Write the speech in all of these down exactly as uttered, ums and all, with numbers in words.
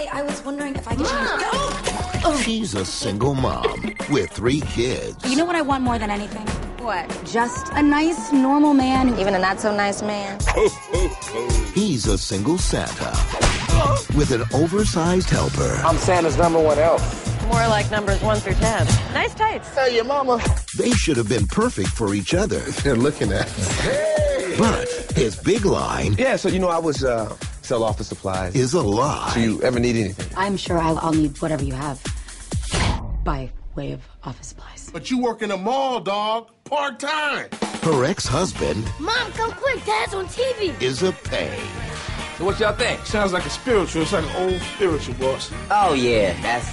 Hi, I was wondering if I could... Mom! Oh. She's a single mom with three kids. You know what I want more than anything? What? Just a nice, normal man. Even a not-so-nice man. He's a single Santa with an oversized helper. I'm Santa's number one elf. More like numbers one through ten. Nice tights. Tell your mama. They should have been perfect for each other. They're looking at me. Hey! But his big line... Yeah, so, you know, I was, uh, sell office supplies. ...is a lie. Do you ever need anything? I'm sure I'll, I'll need whatever you have by way of office supplies. But you work in a mall, dog. Part-time. Her ex-husband... Mom, come quick. Dad's on T V. ...is a pain. So what y'all think? Sounds like a spiritual. It's like an old spiritual, boss. Oh, yeah. That's...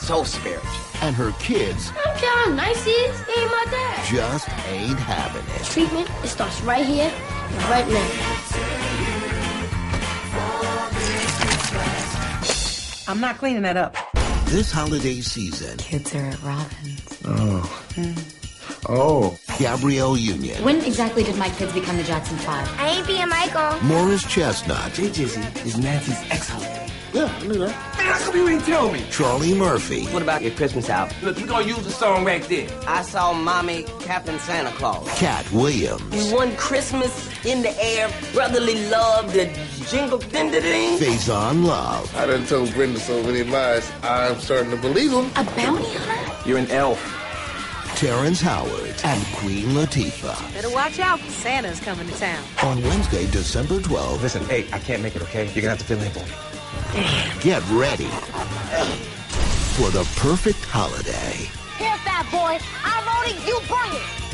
so spiritual. And her kids... I don't care how nice he is, he ain't my dad. ...just ain't having it. Treatment, it starts right here and right now. I'm not cleaning that up. This holiday season... Kids are at Robin's. Oh. Mm. Oh. Gabrielle Union. When exactly did my kids become the Jackson Five? I ain't being Michael. Morris Chestnut. Jay Jizzy is Nancy's ex-husband. Yeah, I knew that. How come you ain't tell me? Charlie Murphy. What about your Christmas album? Look, we're gonna use the song right there. I saw Mommy Captain Santa Claus. Katt Williams. We won Christmas in the air, brotherly love, the jingle ding ding ding. Faizon Love. I done told Brenda so many lies, I'm starting to believe them. A bounty hunter? You're an elf. Terrence Howard and Queen Latifah. Better watch out, Santa's coming to town. On Wednesday, December twelfth. Listen, hey, I can't make it, okay? You're gonna have to fill in for me. Get ready for the perfect holiday. Here, fat boy. I wrote it, you bring it.